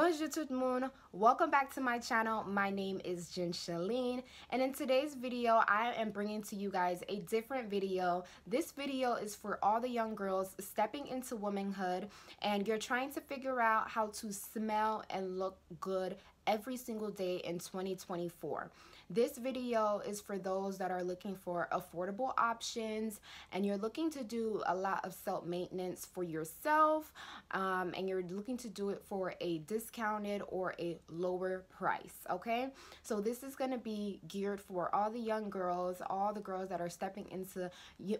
Bonjour tout le monde, welcome back to my channel. My name is Jyn Shalene, and in today's video I am bringing to you guys a different video. This video is for all the young girls stepping into womanhood and you're trying to figure out how to smell and look good every single day in 2024. This video is for those that are looking for affordable options and you're looking to do a lot of self-maintenance for yourself and you're looking to do it for a discounted or a lower price, okay? So this is going to be geared for all the young girls, all the girls that are stepping into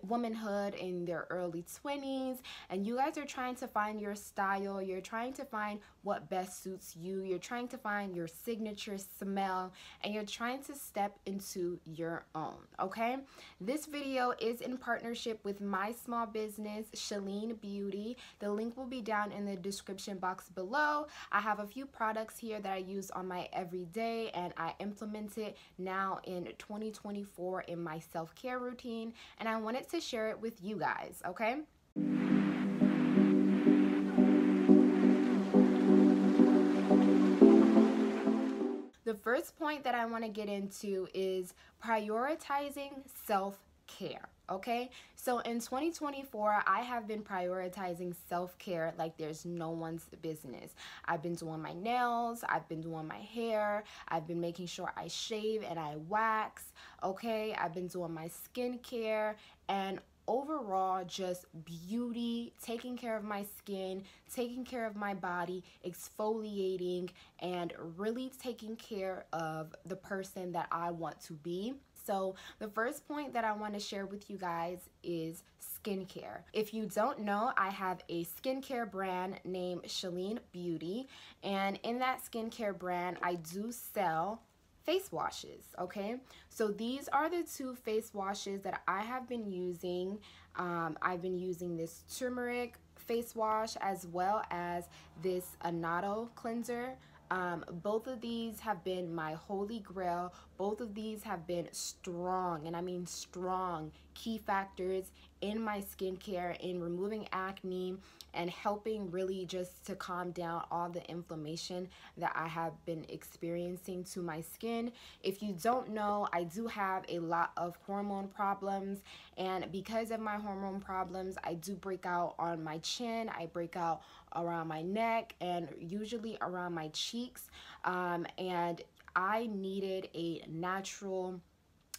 womanhood in their early 20s, and you guys are trying to find your style, you're trying to find what best suits you, you're trying to find your signature smell, and you're trying to step into your own, okay? This video is in partnership with my small business, Shalene Beauty. The link will be down in the description box below. I have a few products here that I use on my everyday and I implement it now in 2024 in my self-care routine, and I wanted to share it with you guys, okay? The first point that I want to get into is prioritizing self-care. Okay, so in 2024, I have been prioritizing self-care like there's no one's business. I've been doing my nails, I've been doing my hair, I've been making sure I shave and I wax, okay? I've been doing my skincare and overall just beauty, taking care of my skin, taking care of my body, exfoliating, and really taking care of the person that I want to be. So the first point that I want to share with you guys is skincare. If you don't know, I have a skincare brand named Shalene Beauty, and in that skincare brand, I do sell face washes, okay? So these are the two face washes that I have been using. I've been using this turmeric face wash as well as this Annato cleanser. Both of these have been my holy grail. Both of these have been strong, and I mean strong, key factors in my skincare, in removing acne and helping really just to calm down all the inflammation that I have been experiencing to my skin. If you don't know, I do have a lot of hormone problems, and because of my hormone problems, I do break out on my chin, I break out around my neck, and usually around my cheeks, and I needed a natural,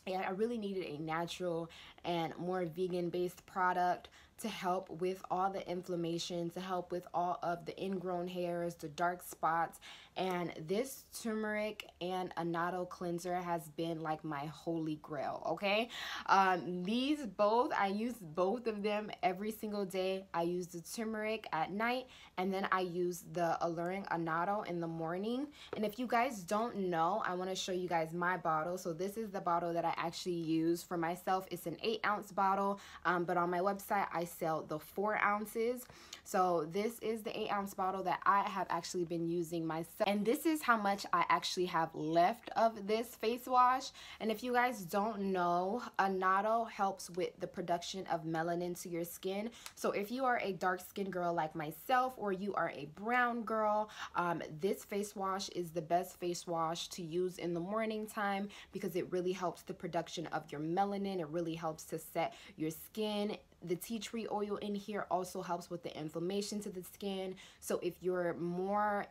and I really needed a natural and more vegan based product to help with all the inflammation, to help with all of the ingrown hairs, the dark spots, and this turmeric and Annato cleanser has been like my holy grail, okay? These both, I use both of them every single day. I use the turmeric at night, and then I use the alluring Annato in the morning. And if you guys don't know, I wanna show you guys my bottle. So this is the bottle that I actually use for myself. It's an 8-ounce bottle, but on my website, I sell the 4 ounces. So this is the 8-ounce bottle that I have actually been using myself, and this is how much I actually have left of this face wash. And if you guys don't know, Annato helps with the production of melanin to your skin. So if you are a dark skinned girl like myself, or you are a brown girl, this face wash is the best face wash to use in the morning time because it really helps the production of your melanin. It really helps to set your skin. The tea tree oil in here also helps with the inflammation to the skin. So if you're more,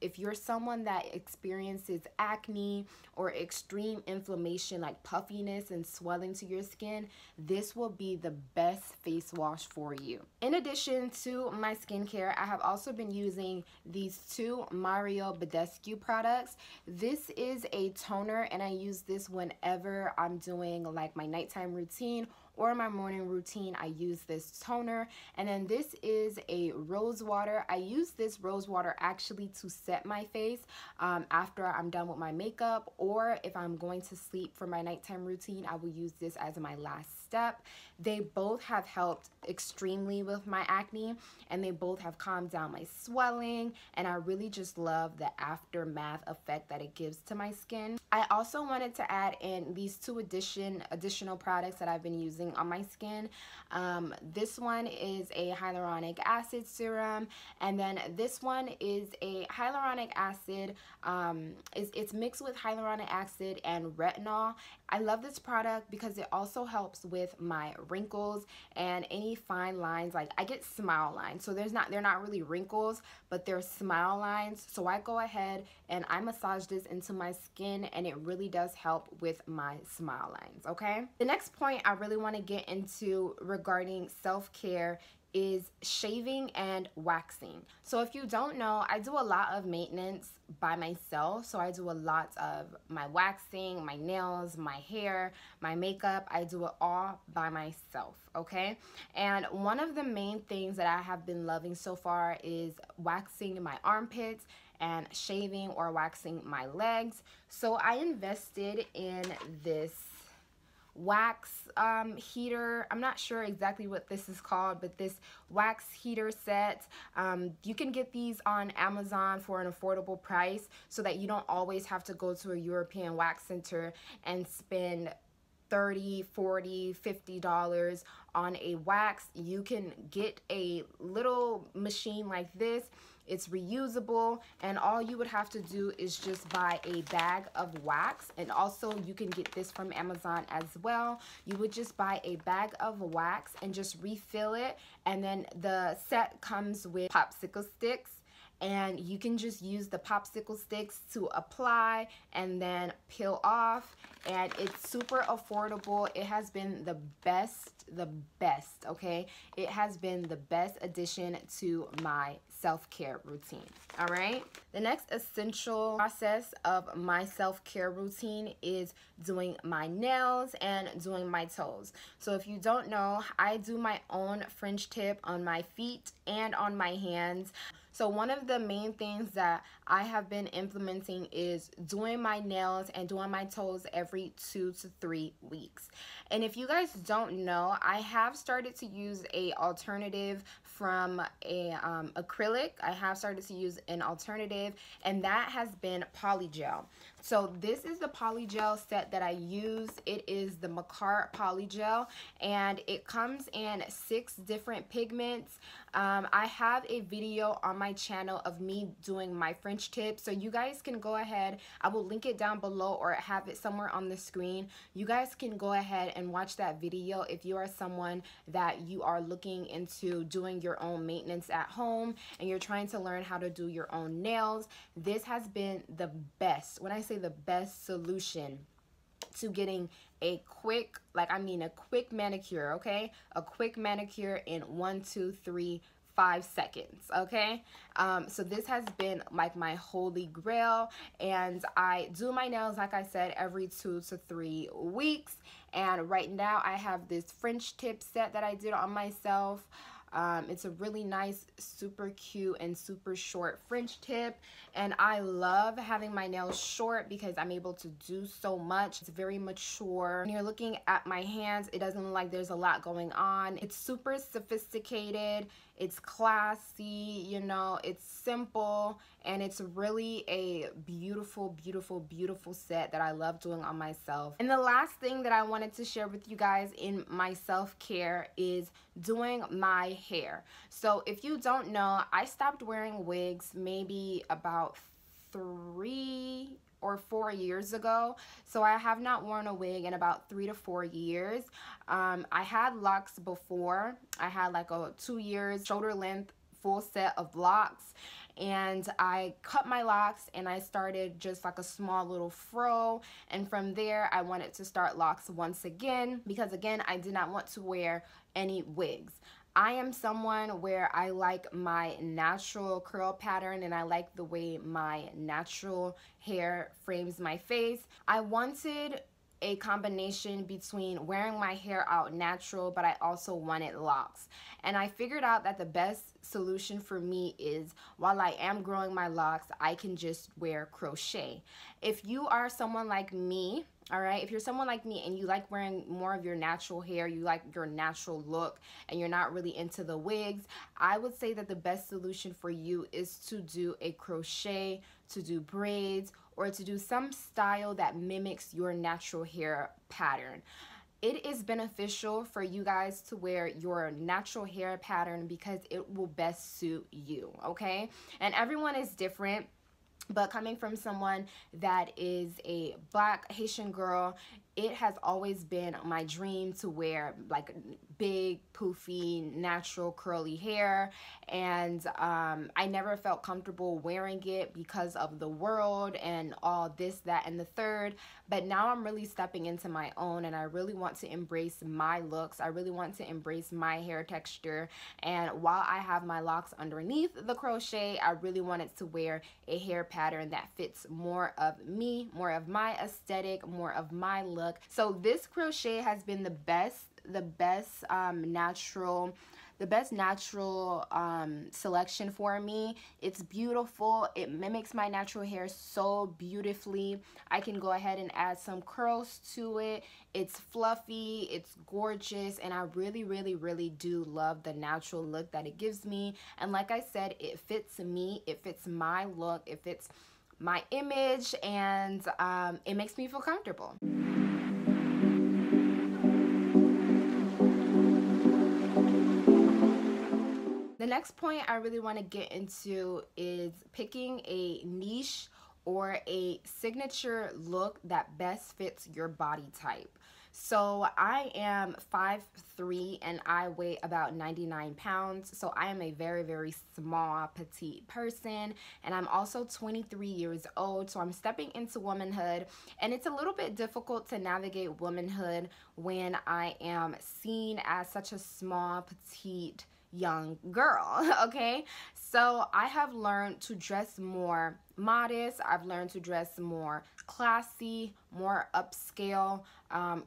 if you're someone that experiences acne or extreme inflammation like puffiness and swelling to your skin, this will be the best face wash for you. In addition to my skincare, I have also been using these two Mario Badescu products. This is a toner, and I use this whenever I'm doing like my nighttime routine or my morning routine. I use this toner. And then this is a rose water. I use this rose water actually to set my face after I'm done with my makeup, or if I'm going to sleep for my nighttime routine, I will use this as my last step. step. They both have helped extremely with my acne, and they both have calmed down my swelling, and I really just love the aftermath effect that it gives to my skin. I also wanted to add in these two additional products that I've been using on my skin. This one is a hyaluronic acid serum, and then this one is a hyaluronic acid, it's mixed with hyaluronic acid and retinol. I love this product because it also helps with my wrinkles and any fine lines. Like, I get smile lines, so they're not really wrinkles, but they're smile lines. So I go ahead and I massage this into my skin, and it really does help with my smile lines, okay? The next point I really want to get into regarding self-care is shaving and waxing. So if you don't know, I do a lot of maintenance by myself. So I do a lot of my waxing, my nails, my hair, my makeup. I do it all by myself, okay? And one of the main things that I have been loving so far is waxing my armpits and shaving or waxing my legs. So I invested in this wax heater. I'm not sure exactly what this is called, but this wax heater set, you can get these on Amazon for an affordable price so that you don't always have to go to a European wax center and spend $30, $40, $50 on a wax. You can get a little machine like this. It's reusable, and all you would have to do is just buy a bag of wax. And also, you can get this from Amazon as well. You would just buy a bag of wax and just refill it, and then the set comes with popsicle sticks, and you can just use the popsicle sticks to apply and then peel off. And it's super affordable. It has been the best, okay? It has been the best addition to my self-care routine, all right? The next essential process of my self-care routine is doing my nails and doing my toes. So if you don't know, I do my own French tip on my feet and on my hands. So one of the main things that I have been implementing is doing my nails and doing my toes every 2 to 3 weeks. And if you guys don't know, I have started to use a alternative from a acrylic. I have started to use an alternative, and that has been Polygel. So this is the Polygel set that I use. It is the Makar Polygel, and it comes in 6 different pigments. I have a video on my channel of me doing my French tip, so you guys can go ahead. I will link it down below or have it somewhere on the screen. You guys can go ahead and watch that video if you are someone that you are looking into doing your own maintenance at home and you're trying to learn how to do your own nails. This has been the best, when I say the best solution to getting a quick, like I mean a quick manicure, okay? A quick manicure in 1, 2, 3, 5 seconds, okay? So this has been like my holy grail, and I do my nails, like I said, every 2 to 3 weeks. And right now I have this French tip set that I did on myself. It's a really nice, super cute, and super short French tip, and I love having my nails short because I'm able to do so much. It's very mature. When you're looking at my hands, it doesn't look like there's a lot going on. It's super sophisticated, it's classy, you know, it's simple, and it's really a beautiful, beautiful, beautiful set that I love doing on myself. And the last thing that I wanted to share with you guys in my self-care is doing my hair. So if you don't know, I stopped wearing wigs maybe about 3 or 4 years ago. So I have not worn a wig in about 3 to 4 years. I had locks before. I had like a 2 years shoulder length full set of locks, and I cut my locks and I started just like a small little fro, and from there I wanted to start locks once again because again I did not want to wear any wigs. I am someone where I like my natural curl pattern, and I like the way my natural hair frames my face. I wanted a combination between wearing my hair out natural, but I also wanted locks, and I figured out that the best solution for me is, while I am growing my locks, I can just wear crochet. If you are someone like me, all right, if you're someone like me and you like wearing more of your natural hair, you like your natural look, and you're not really into the wigs, I would say that the best solution for you is to do a crochet, to do braids, or to do some style that mimics your natural hair pattern. It is beneficial for you guys to wear your natural hair pattern because it will best suit you, okay? And everyone is different. But coming from someone that is a Black Haitian girl, it has always been my dream to wear like big, poofy, natural, curly hair. And I never felt comfortable wearing it because of the world and all this, that, and the third. But now I'm really stepping into my own, and I really want to embrace my looks. I really want to embrace my hair texture. And while I have my locks underneath the crochet, I really wanted to wear a hair pattern that fits more of me, more of my aesthetic, more of my look. So this crochet has been the best natural selection for me. It's beautiful. It mimics my natural hair so beautifully. I can go ahead and add some curls to it. It's fluffy, it's gorgeous, and I really, really, really do love the natural look that it gives me. And like I said, it fits me, it fits my look, it fits my image, and it makes me feel comfortable. The next point I really want to get into is picking a niche or a signature look that best fits your body type. So I am 5'3" and I weigh about 99 pounds. So I am a very, very small, petite person. And I'm also 23 years old. So I'm stepping into womanhood. And it's a little bit difficult to navigate womanhood when I am seen as such a small, petite, young girl, okay? So I have learned to dress more modest. I've learned to dress more classy, more upscale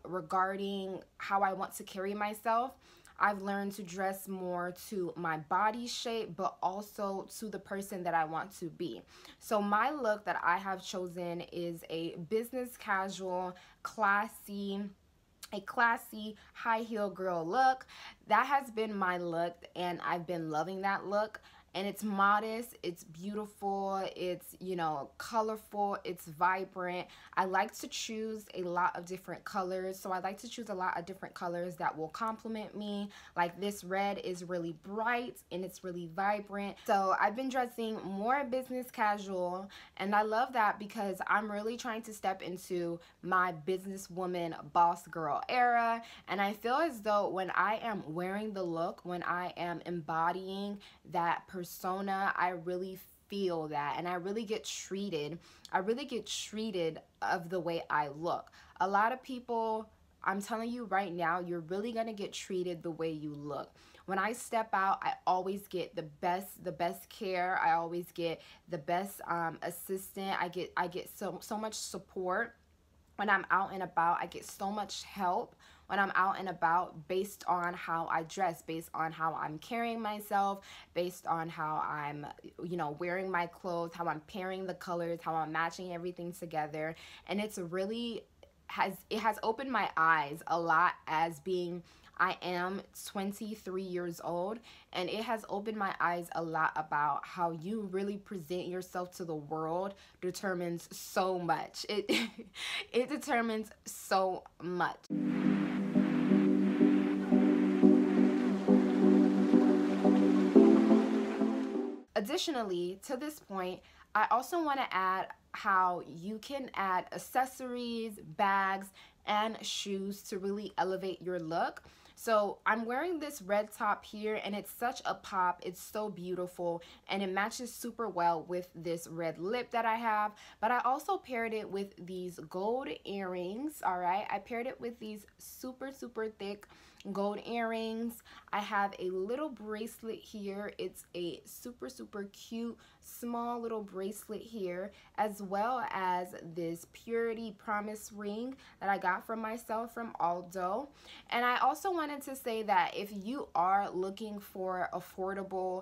regarding how I want to carry myself. I've learned to dress more to my body shape, but also to the person that I want to be. So my look that I have chosen is a business casual, classy, a classy high heel girl look. That has been my look, and I've been loving that look. And it's modest, it's beautiful, it's, you know, colorful, it's vibrant. I like to choose a lot of different colors. So I like to choose a lot of different colors that will complement me. Like this red is really bright and it's really vibrant. So I've been dressing more business casual, and I love that because I'm really trying to step into my businesswoman, boss girl era. And I feel as though when I am wearing the look, when I am embodying that persona, I really feel that, and I really get treated. I really get treated of the way I look. A lot of people, I'm telling you right now, you're really gonna get treated the way you look. When I step out, I always get the best care. I always get the best assistant. I get so much support when I'm out and about. I get so much help when I'm out and about based on how I dress, based on how I'm carrying myself, based on how I'm, you know, wearing my clothes, how I'm pairing the colors, how I'm matching everything together. And it's really it has opened my eyes a lot, as being I am 23 years old, and it has opened my eyes a lot about how you really present yourself to the world determines so much. It determines so much. Additionally, to this point, I also want to add how you can add accessories, bags, and shoes to really elevate your look. So I'm wearing this red top here, and it's such a pop. It's so beautiful, and it matches super well with this red lip that I have. But I also paired it with these gold earrings, all right? I paired it with these super, super thick gold earrings. I have a little bracelet here. It's a super cute small little bracelet here, as well as this Purity Promise ring that I got for myself from Aldo. And I also wanted to say that if you are looking for affordable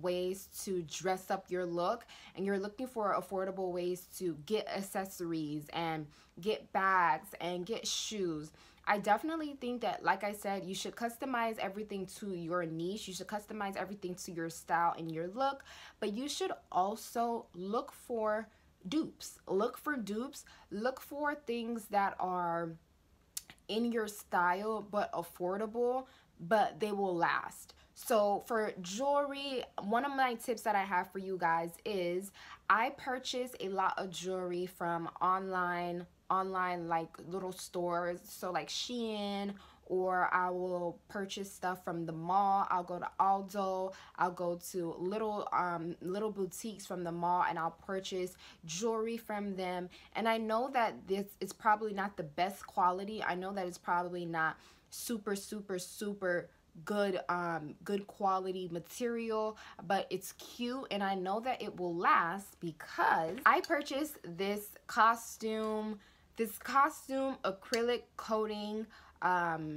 ways to dress up your look, and you're looking for affordable ways to get accessories and get bags and get shoes, I definitely think that, like I said, you should customize everything to your niche. You should customize everything to your style and your look, but you should also look for dupes. Look for dupes. Look for things that are in your style but affordable, but they will last. So for jewelry, one of my tips that I have for you guys is I purchase a lot of jewelry from online like little stores, so like Shein, or I will purchase stuff from the mall. I'll go to Aldo, I'll go to little boutiques from the mall, and I'll purchase jewelry from them. And I know that this is probably not the best quality. I know that it's probably not super good good quality material, but it's cute, and I know that it will last because I purchased this costume acrylic coating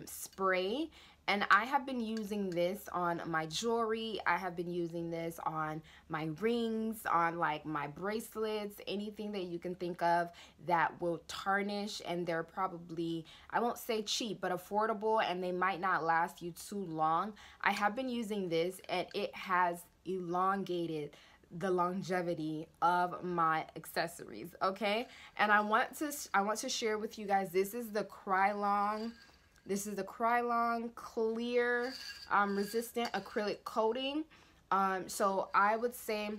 spray, and I have been using this on my jewelry. I have been using this on my rings, on like my bracelets, anything that you can think of that will tarnish, and they're probably, I won't say cheap, but affordable, and they might not last you too long. I have been using this, and it has elongated the longevity of my accessories, okay? And I want to share with you guys, this is the Krylon. This is the Krylon Clear Resistant Acrylic Coating. So I would say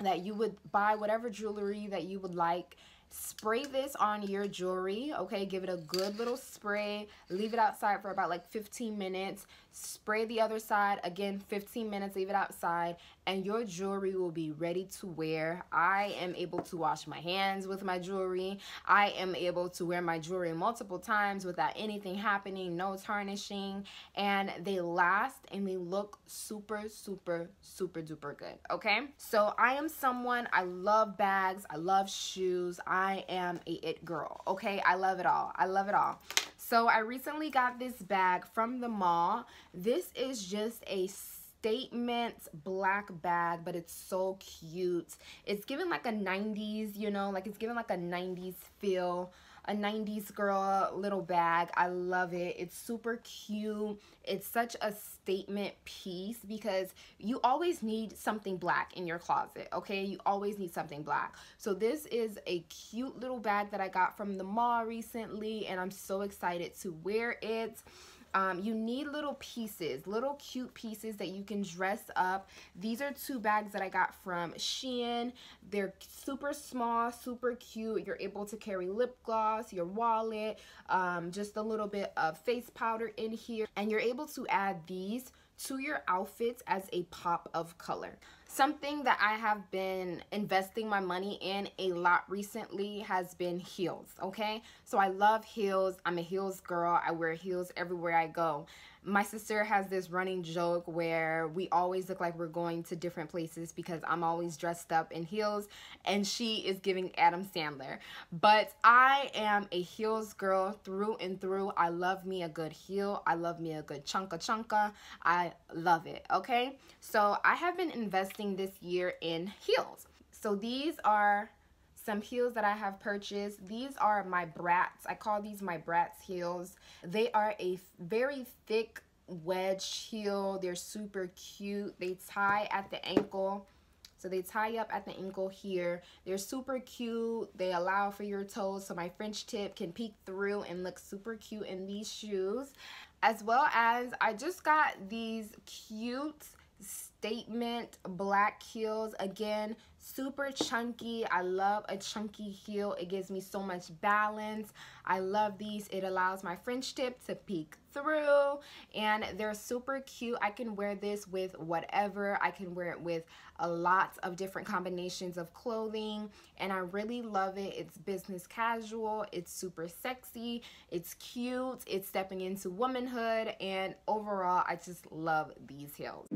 that you would buy whatever jewelry that you would like. Spray this on your jewelry, okay? Give it a good little spray. Leave it outside for about like 15 minutes. Spray the other side. Again, 15 minutes, leave it outside, and your jewelry will be ready to wear. I am able to wash my hands with my jewelry. I am able to wear my jewelry multiple times without anything happening, no tarnishing, and they last, and they look super good, okay? So I am someone, I love bags, I love shoes, I am a it girl, okay? I love it all, I love it all. So I recently got this bag from the mall. This is just a statement black bag, but it's so cute. It's given like a 90s, you know, like it's given like a 90s feel, a 90s girl little bag. I love it. It's super cute. It's such a statement piece because you always need something black in your closet, okay? You always need something black. So this is a cute little bag that I got from the mall recently, and I'm so excited to wear it. You need little pieces, little cute pieces that you can dress up. These are two bags that I got from Shein. They're super small, super cute. You're able to carry lip gloss, your wallet, just a little bit of face powder in here. And you're able to add these to your outfits as a pop of color. Something that I have been investing my money in a lot recently has been heels, okay? So I love heels. I'm a heels girl. I wear heels everywhere I go. My sister has this running joke where we always look like we're going to different places because I'm always dressed up in heels, and she is giving Adam Sandler. But I am a heels girl through and through. I love me a good heel. I love me a good chunka. I love it, okay? So I have been investing this year in heels. So these are some heels that I have purchased. These are my Bratz. I call these my Bratz heels. They are a very thick wedge heel. They're super cute. They tie at the ankle. So they tie up at the ankle here. They're super cute. They allow for your toes, so my French tip can peek through and look super cute in these shoes. As well as I just got these cute statement black heels. Again, super chunky. I love a chunky heel. It gives me so much balance. I love these. It allows my French tip to peek through, and they're super cute. I can wear this with whatever. I can wear it with a lot of different combinations of clothing, and I really love it. It's business casual, it's super sexy, it's cute, it's stepping into womanhood, and overall I just love these heels.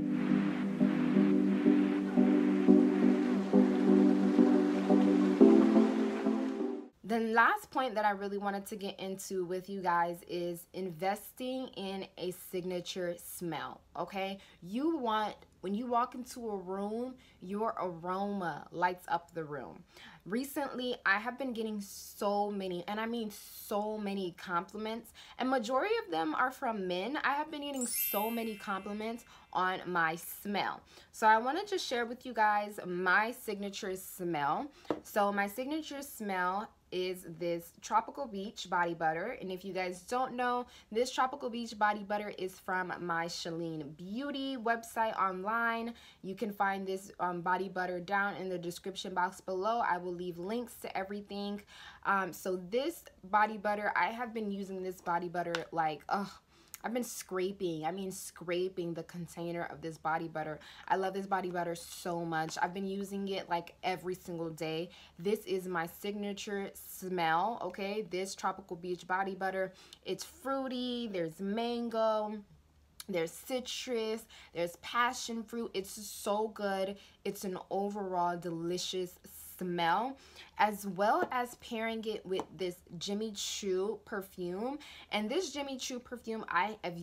The last point that I really wanted to get into with you guys is investing in a signature smell, okay? You want, when you walk into a room, your aroma lights up the room. Recently, I have been getting so many, and I mean so many compliments, and majority of them are from men. I have been getting so many compliments on my smell. So I wanted to share with you guys my signature smell. So my signature smell is this Tropical Beach body butter, and if you guys don't know, this Tropical Beach body butter is from my Shalene Beauty website online. You can find this body butter down in the description box below. I will leave links to everything. So this body butter, I have been using this body butter like, I've been scraping the container of this body butter. I love this body butter so much. I've been using it like every single day. This is my signature smell, okay? This Tropical Beach body butter. It's fruity, there's mango, there's citrus, there's passion fruit. It's so good. It's an overall delicious smell, as well as pairing it with this Jimmy Choo perfume. And this Jimmy Choo perfume,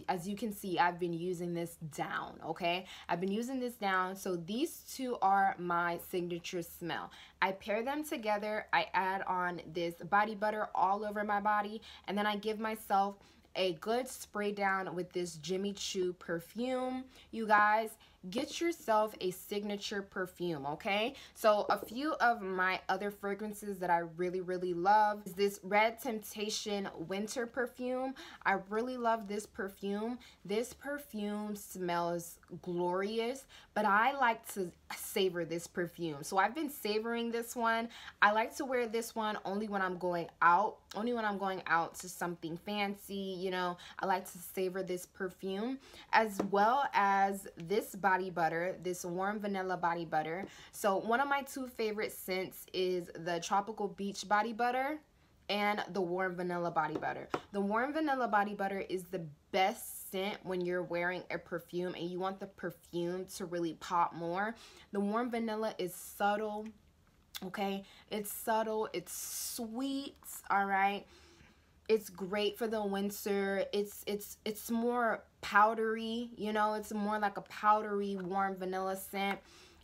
as you can see, I've been using this down, okay? I've been using this down. So these two are my signature smell. I pair them together, I add on this body butter all over my body, and then I give myself a good spray down with this Jimmy Choo perfume. You guys, get yourself a signature perfume, okay? So a few of my other fragrances that I really love is this Red Temptation winter perfume. I really love this perfume. This perfume smells glorious, but I like to savor this perfume. So I've been savoring this one. I like to wear this one only when I'm going out, to something fancy, you know. I like to savor this perfume, as well as this body butter, this warm vanilla body butter. So one of my two favorite scents is the Tropical Beach body butter and the warm vanilla body butter. The warm vanilla body butter is the best scent when you're wearing a perfume and you want the perfume to really pop more. The warm vanilla is subtle, okay? It's subtle, it's sweet, all right? It's great for the winter. It's more powdery, you know, it's more like a powdery warm vanilla scent,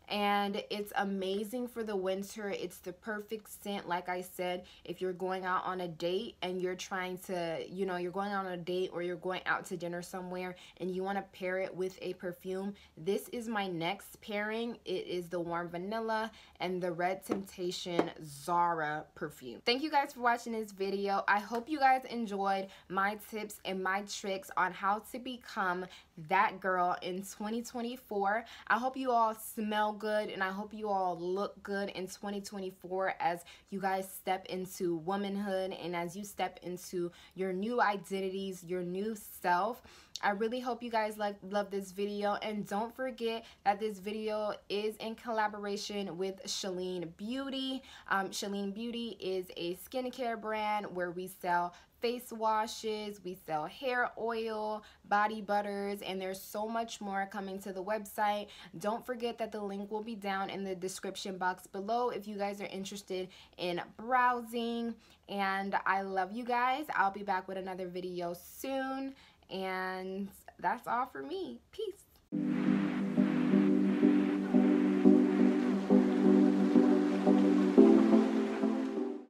and it's amazing for the winter. It's the perfect scent, like I said, if you're going out on a date and you're trying to, you know, you're going on a date or you're going out to dinner somewhere and you want to pair it with a perfume. This is my next pairing. It is the warm vanilla and the Red Temptation Zara perfume. Thank you guys for watching this video. I hope you guys enjoyed my tips and my tricks on how to become that girl in 2024. I hope you all smell good, and I hope you all look good in 2024 as you guys step into womanhood and as you step into your new identities, your new self. I really hope you guys love this video, and don't forget that this video is in collaboration with Shalene Beauty. Shalene Beauty is a skincare brand where we sell face washes, we sell hair oil, body butters, and there's so much more coming to the website. Don't forget that the link will be down in the description box below if you guys are interested in browsing. And I love you guys. I'll be back with another video soon. And that's all for me. Peace.